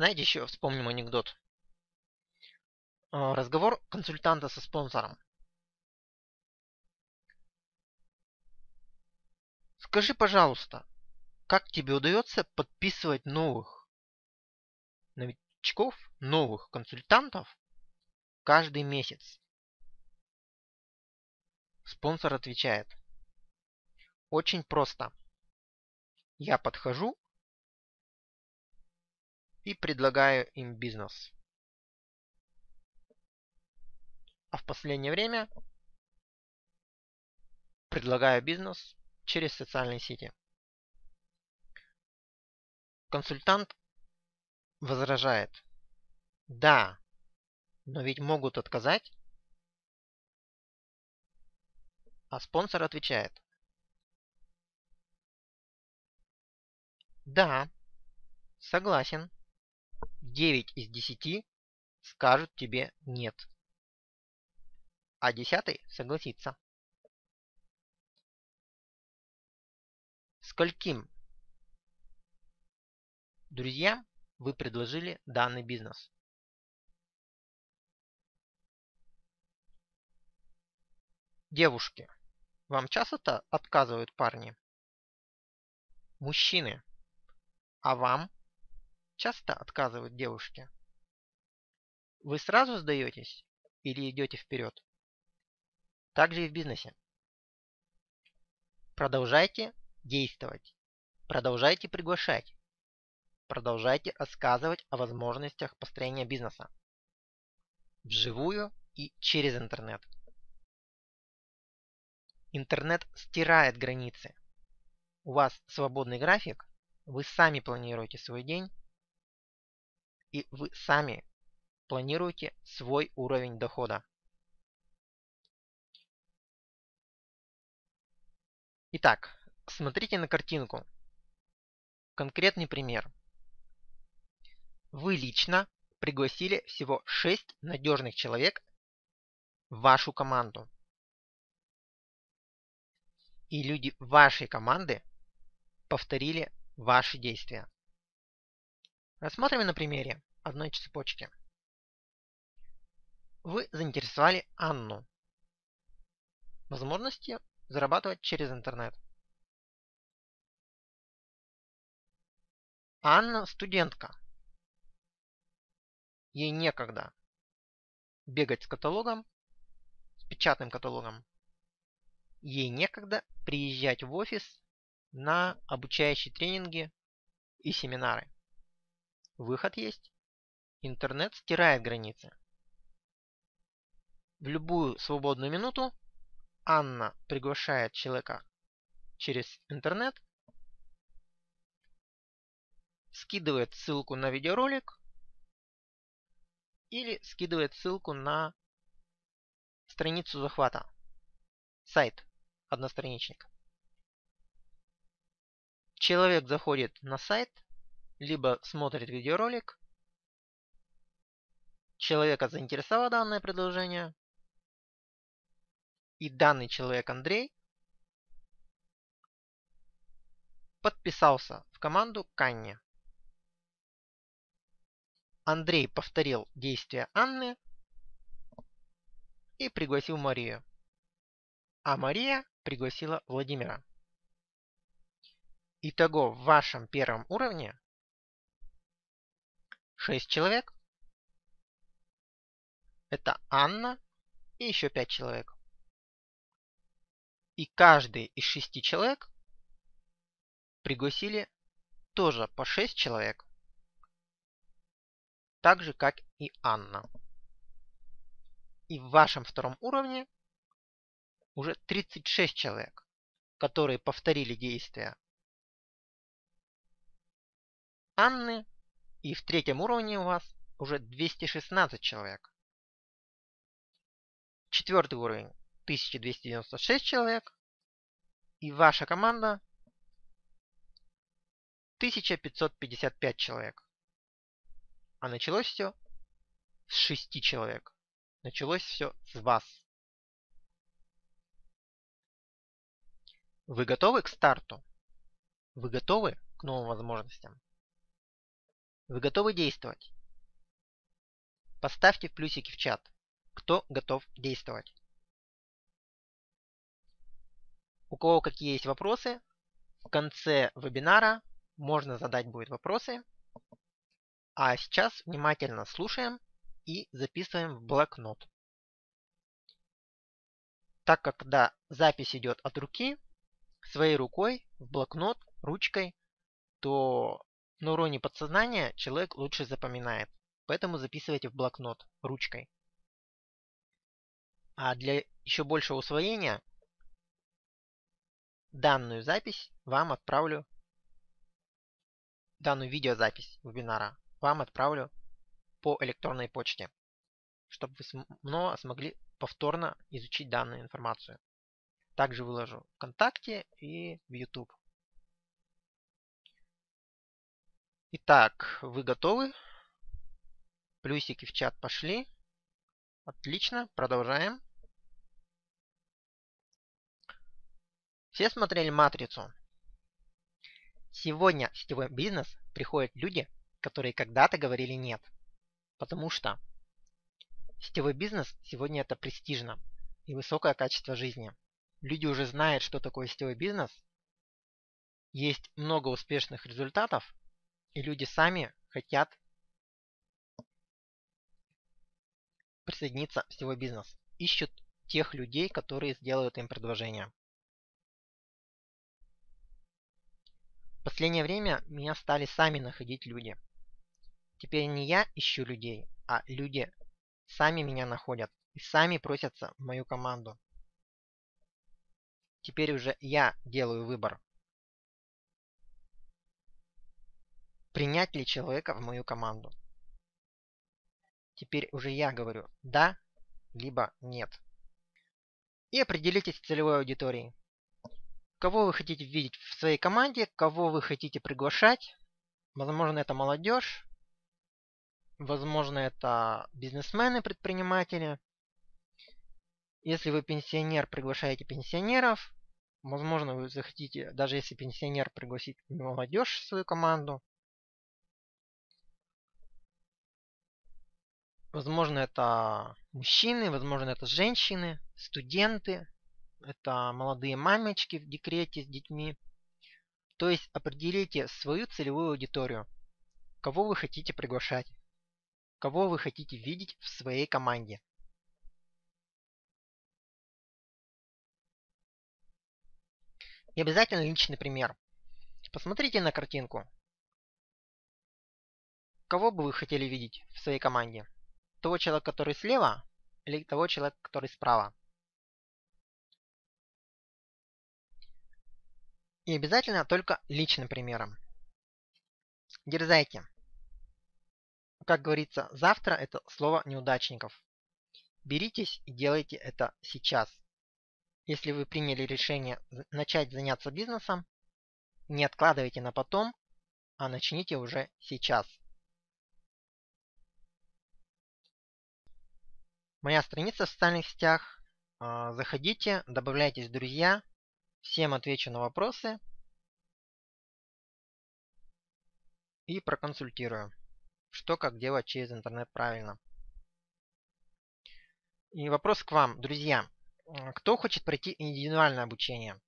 Знаете, еще вспомним анекдот. Разговор консультанта со спонсором. Скажи, пожалуйста, как тебе удается подписывать новых новичков, новых консультантов каждый месяц? Спонсор отвечает. Очень просто. Я подхожу и предлагаю им бизнес. А в последнее время предлагаю бизнес через социальные сети. Консультант возражает. Да, но ведь могут отказать. А спонсор отвечает. Да, согласен. 9 из 10 скажут тебе нет. А 10 согласится. Скольким друзьям вы предложили данный бизнес? Девушки, вам часто отказывают парни? Мужчины, а вам часто отказывают девушки? Вы сразу сдаетесь или идете вперед? Также и в бизнесе. Продолжайте действовать. Продолжайте приглашать. Продолжайте рассказывать о возможностях построения бизнеса. Вживую и через интернет. Интернет стирает границы. У вас свободный график. Вы сами планируете свой день. И вы сами планируете свой уровень дохода. Итак, смотрите на картинку. Конкретный пример. Вы лично пригласили всего 6 надежных человек в вашу команду. И люди вашей команды повторили ваши действия. Рассмотрим на примере одной цепочки. Вы заинтересовали Анну возможностью зарабатывать через интернет. Анна студентка. Ей некогда бегать с каталогом, с печатным каталогом. Ей некогда приезжать в офис на обучающие тренинги и семинары. Выход есть. Интернет стирает границы. В любую свободную минуту Анна приглашает человека через интернет, скидывает ссылку на видеоролик или скидывает ссылку на страницу захвата. Сайт, одностраничник. Человек заходит на сайт, либо смотрит видеоролик. Человека заинтересовало данное предложение. И данный человек, Андрей, подписался в команду к Анне. Андрей повторил действия Анны и пригласил Марию. А Мария пригласила Владимира. Итого в вашем первом уровне 6 человек. Это Анна и еще 5 человек. И каждый из 6 человек пригласили тоже по 6 человек. Так же, как и Анна. И в вашем втором уровне уже 36 человек, которые повторили действия Анны. И в третьем уровне у вас уже 216 человек. Четвертый уровень 1296 человек. И ваша команда 1555 человек. А началось все с 6 человек. Началось все с вас. Вы готовы к старту? Вы готовы к новым возможностям? Вы готовы действовать? Поставьте в плюсики в чат, кто готов действовать. У кого какие есть вопросы, в конце вебинара можно задать будет вопросы. А сейчас внимательно слушаем и записываем в блокнот. Так как когда запись идет от руки, своей рукой, в блокнот, ручкой, то на уровне подсознания человек лучше запоминает. Поэтому записывайте в блокнот ручкой. А для еще большего усвоения данную запись вам отправлю, данную видеозапись вебинара вам отправлю по электронной почте, чтобы вы смогли повторно изучить данную информацию. Также выложу в ВКонтакте и в YouTube. Итак, вы готовы? Плюсики в чат пошли. Отлично, продолжаем. Все смотрели «Матрицу»? Сегодня в сетевой бизнес приходят люди, которые когда-то говорили «нет». Потому что сетевой бизнес сегодня это престижно и высокое качество жизни. Люди уже знают, что такое сетевой бизнес. Есть много успешных результатов, и люди сами хотят присоединиться в сетевой бизнес. Ищут тех людей, которые сделают им предложение. В последнее время меня стали сами находить люди. Теперь не я ищу людей, а люди сами меня находят и сами просятся в мою команду. Теперь уже я делаю выбор. Принять ли человека в мою команду? Теперь уже я говорю «да» либо «нет». И определитесь с целевой аудиторией. Кого вы хотите видеть в своей команде, кого вы хотите приглашать. Возможно, это молодежь. Возможно, это бизнесмены, предприниматели. Если вы пенсионер, приглашаете пенсионеров. Возможно, вы захотите, даже если пенсионер, пригласить молодежь в свою команду. Возможно, это мужчины, возможно, это женщины, студенты. Это молодые мамочки в декрете с детьми. То есть определите свою целевую аудиторию. Кого вы хотите приглашать. Кого вы хотите видеть в своей команде. И обязательно личный пример. Посмотрите на картинку. Кого бы вы хотели видеть в своей команде? Того человека, который слева, или того человека, который справа? И обязательно только личным примером. Дерзайте. Как говорится, завтра это слово неудачников. Беритесь и делайте это сейчас. Если вы приняли решение начать заняться бизнесом, не откладывайте на потом, а начните уже сейчас. Моя страница в социальных сетях. Заходите, добавляйтесь в друзья. Всем отвечу на вопросы и проконсультирую, что как делать через интернет правильно. И вопрос к вам, друзья. Кто хочет пройти индивидуальное обучение?